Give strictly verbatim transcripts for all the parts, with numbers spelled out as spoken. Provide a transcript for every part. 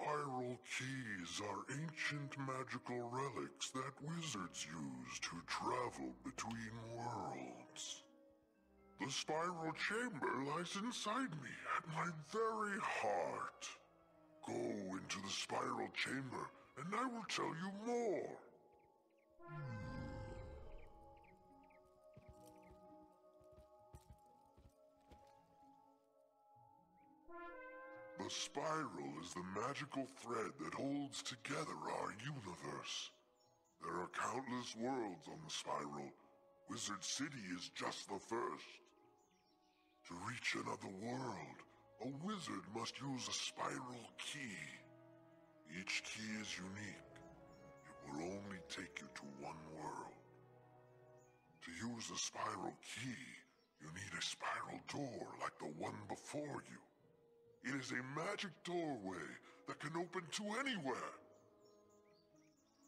spiral keys are ancient magical relics that wizards use to travel between worlds. The spiral chamber lies inside me, at my very heart. Go into the spiral chamber, and I will tell you more. The spiral is the magical thread that holds together our universe. There are countless worlds on the spiral. Wizard City is just the first. To reach another world, a wizard must use a spiral key. Each key is unique. It will only take you to one world. To use a spiral key, you need a spiral door like the one before you. It is a magic doorway that can open to anywhere.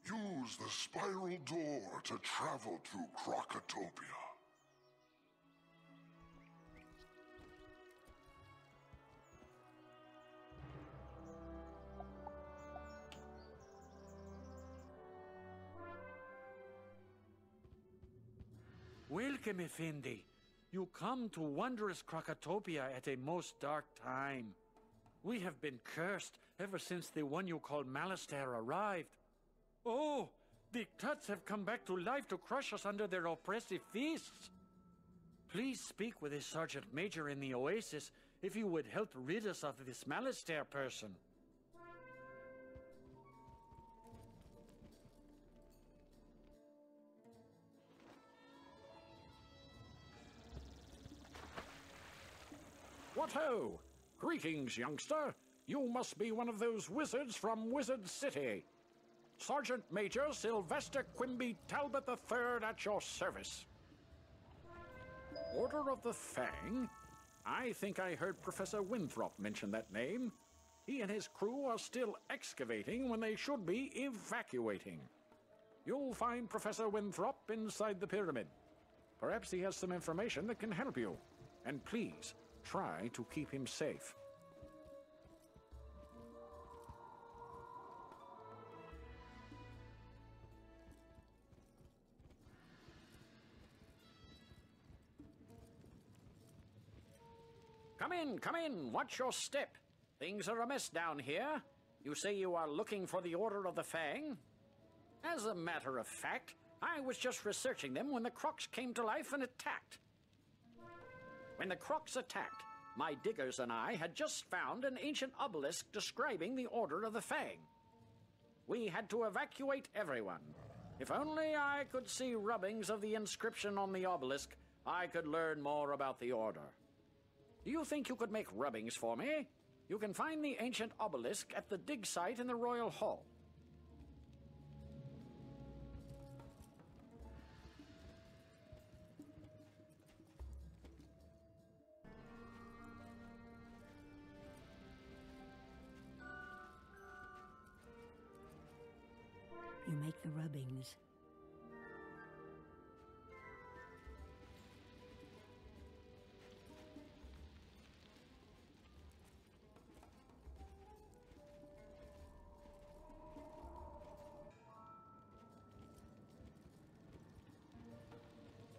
Use the spiral door to travel to Krokotopia. Welcome, Effendi. You come to wondrous Krokotopia at a most dark time. We have been cursed ever since the one you call Malistaire arrived. Oh, the Tuts have come back to life to crush us under their oppressive fists. Please speak with a Sergeant Major in the Oasis if you would help rid us of this Malistaire person. What ho! Greetings, youngster. You must be one of those wizards from Wizard City. Sergeant Major Sylvester Quimby Talbot the third at your service. Order of the Fang? I think I heard Professor Winthrop mention that name. He and his crew are still excavating when they should be evacuating. You'll find Professor Winthrop inside the pyramid. Perhaps he has some information that can help you. And please, try to keep him safe. Come in, come in, watch your step. Things are amiss down here. You say you are looking for the Order of the Fang? As a matter of fact, I was just researching them when the Crocs came to life and attacked. When the Crocs attacked, my diggers and I had just found an ancient obelisk describing the Order of the Fang. We had to evacuate everyone. If only I could see rubbings of the inscription on the obelisk, I could learn more about the Order. Do you think you could make rubbings for me? You can find the ancient obelisk at the dig site in the Royal Hall. You make the rubbings.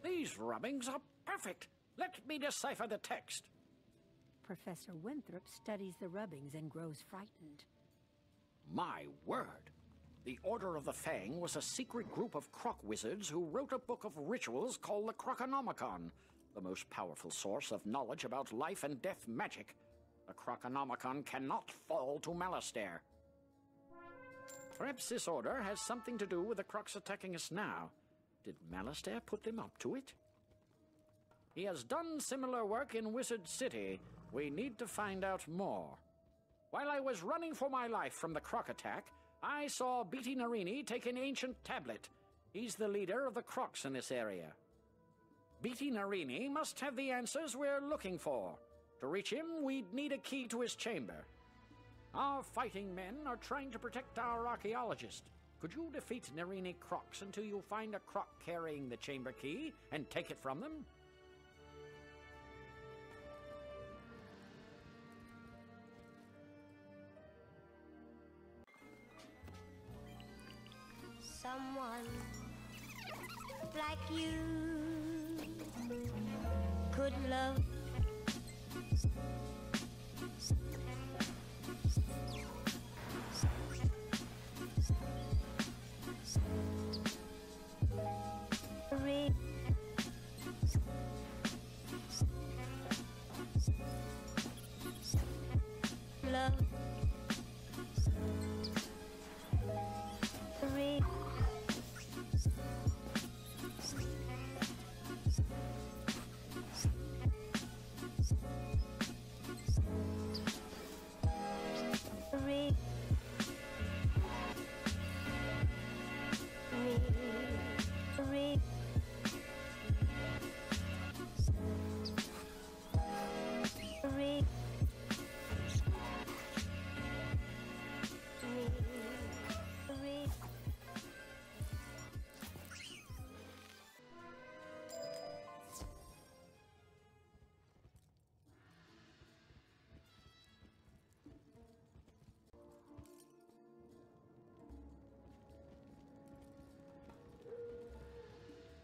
These rubbings are perfect. Let me decipher the text. Professor Winthrop studies the rubbings and grows frightened. My word! The Order of the Fang was a secret group of croc wizards who wrote a book of rituals called the Croconomicon, the most powerful source of knowledge about life and death magic. The Croconomicon cannot fall to Malistaire. Perhaps this order has something to do with the crocs attacking us now. Did Malistaire put them up to it? He has done similar work in Wizard City. We need to find out more. While I was running for my life from the croc attack, I saw B T Narini take an ancient tablet. He's the leader of the Crocs in this area. B T Narini must have the answers we're looking for. To reach him, we'd need a key to his chamber. Our fighting men are trying to protect our archaeologist. Could you defeat Nirini Crocs until you find a croc carrying the chamber key and take it from them? someone like you could love.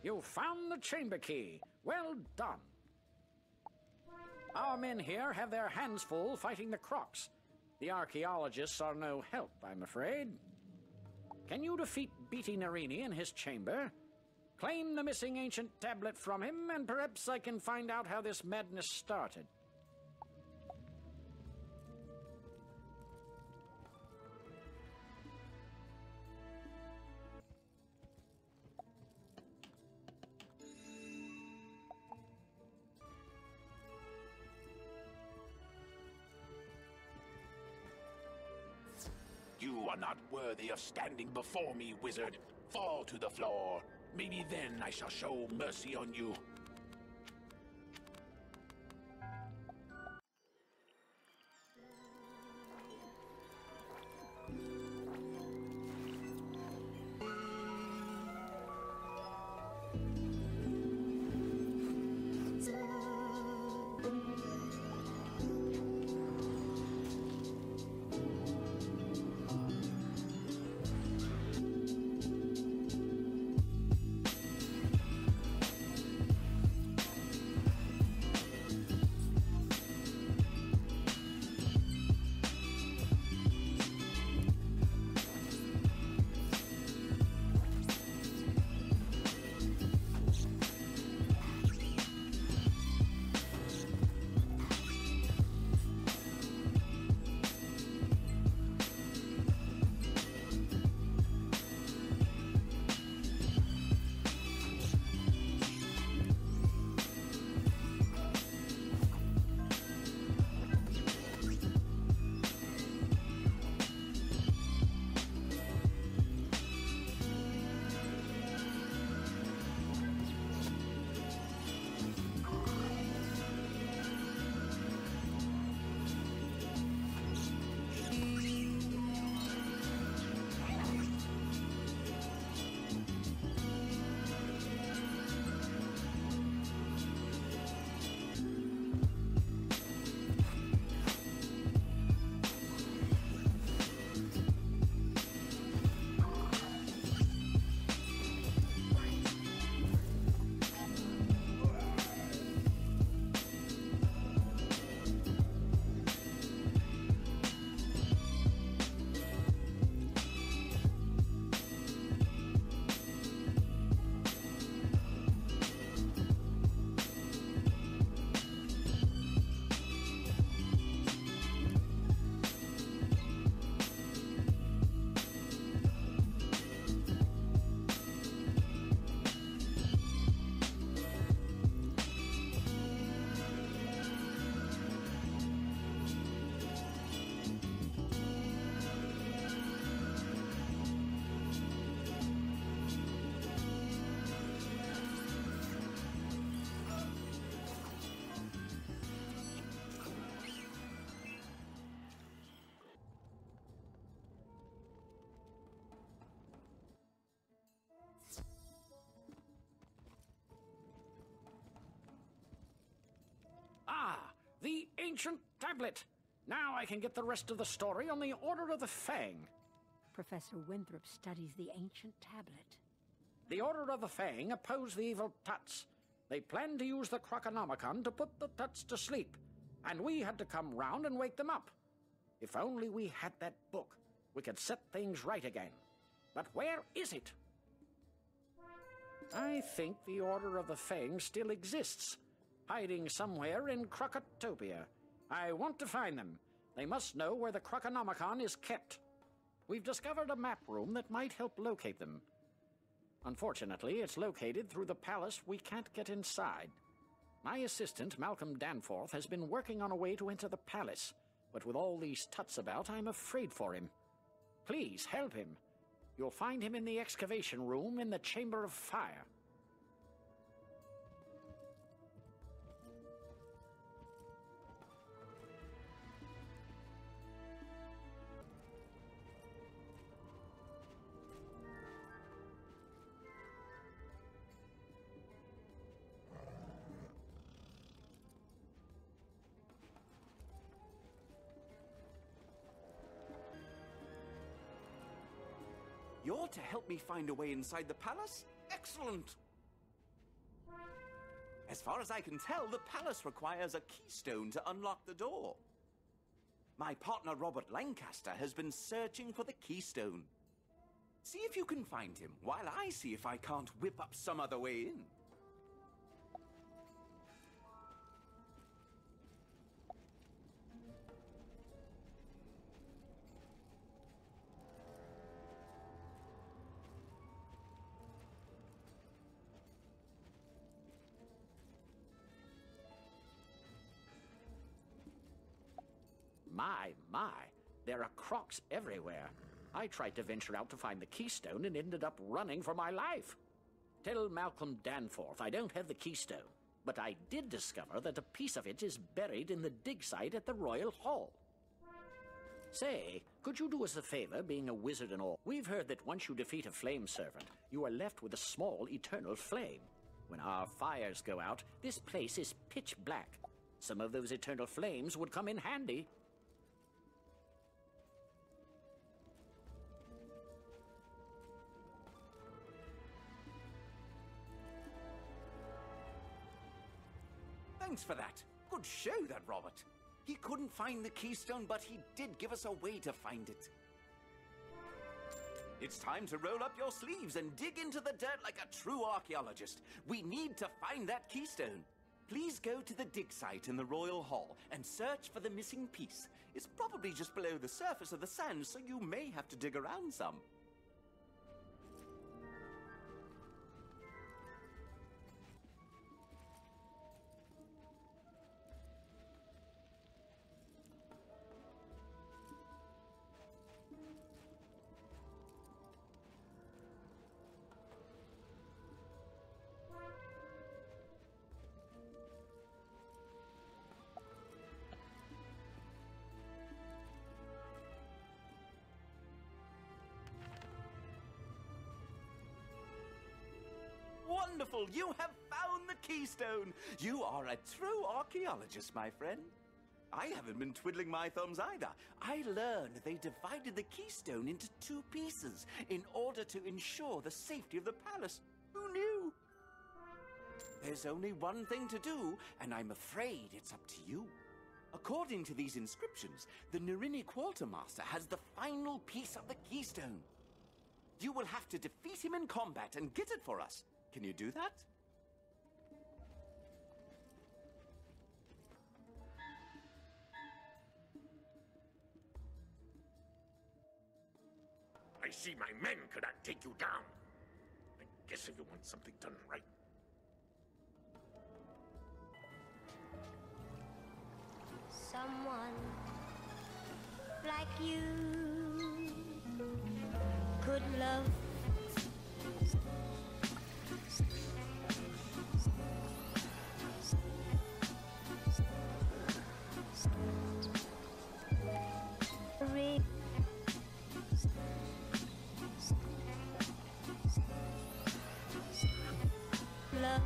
You found the chamber key. Well done. Our men here have their hands full fighting the Crocs. The archaeologists are no help, I'm afraid. Can you defeat B T Narini in his chamber? Claim the missing ancient tablet from him, and perhaps I can find out how this madness started. You are not worthy of standing before me, wizard. Fall to the floor. Maybe then I shall show mercy on you. The ancient tablet! Now I can get the rest of the story on the Order of the Fang. Professor Winthrop studies the ancient tablet. The Order of the Fang opposed the evil Tuts. They planned to use the Croconomicon to put the Tuts to sleep, and we had to come round and wake them up. If only we had that book, we could set things right again. But where is it? I think the Order of the Fang still exists, hiding somewhere in Krokotopia. I want to find them. They must know where the Croconomicon is kept. We've discovered a map room that might help locate them. Unfortunately, it's located through the palace. We can't get inside. My assistant, Malcolm Danforth, has been working on a way to enter the palace, but with all these Tuts about, I'm afraid for him. Please help him. You'll find him in the excavation room in the Chamber of Fire. You're to help me find a way inside the palace? Excellent! As far as I can tell, the palace requires a keystone to unlock the door. My partner Robert Lancaster has been searching for the keystone. See if you can find him, while I see if I can't whip up some other way in. My, my, there are crocs everywhere. I tried to venture out to find the keystone and ended up running for my life. Tell Malcolm Danforth I don't have the keystone, but I did discover that a piece of it is buried in the dig site at the Royal Hall. Say, could you do us a favor, being a wizard and all? We've heard that once you defeat a flame servant, you are left with a small eternal flame. When our fires go out, this place is pitch black. Some of those eternal flames would come in handy. Thanks for that. Good show, that Robert. He couldn't find the keystone, but he did give us a way to find it. It's time to roll up your sleeves and dig into the dirt like a true archaeologist. We need to find that keystone. Please go to the dig site in the Royal Hall and search for the missing piece. It's probably just below the surface of the sand, so you may have to dig around some. Wonderful! You have found the keystone! You are a true archaeologist, my friend. I haven't been twiddling my thumbs either. I learned they divided the keystone into two pieces in order to ensure the safety of the palace. Who knew? There's only one thing to do, and I'm afraid it's up to you. According to these inscriptions, the Nirini Quartermaster has the final piece of the keystone. You will have to defeat him in combat and get it for us. Can you do that? I see my men could not take you down. I guess if you want something done right. Someone like you could love. Love.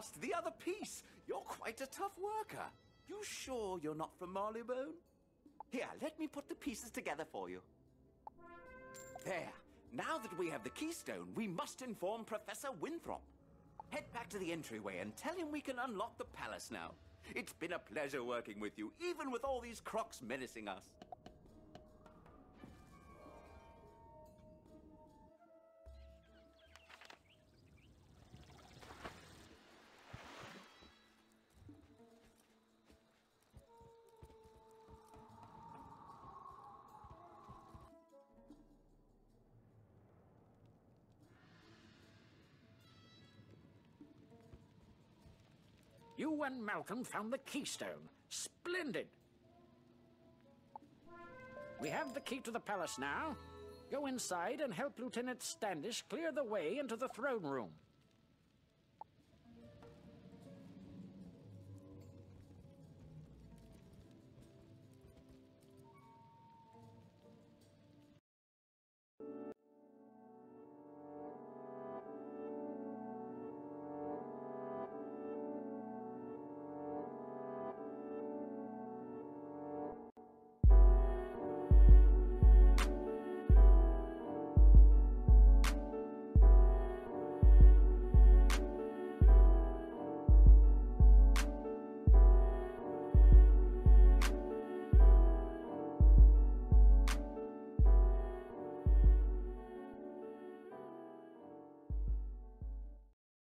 cast the other piece. You're quite a tough worker. You sure you're not from Marleybone? Here, let me put the pieces together for you. There. Now that we have the keystone, we must inform Professor Winthrop. Head back to the entryway and tell him we can unlock the palace now. It's been a pleasure working with you, even with all these crocs menacing us. You and Malcolm found the keystone. Splendid! We have the key to the palace now. Go inside and help Lieutenant Standish clear the way into the throne room.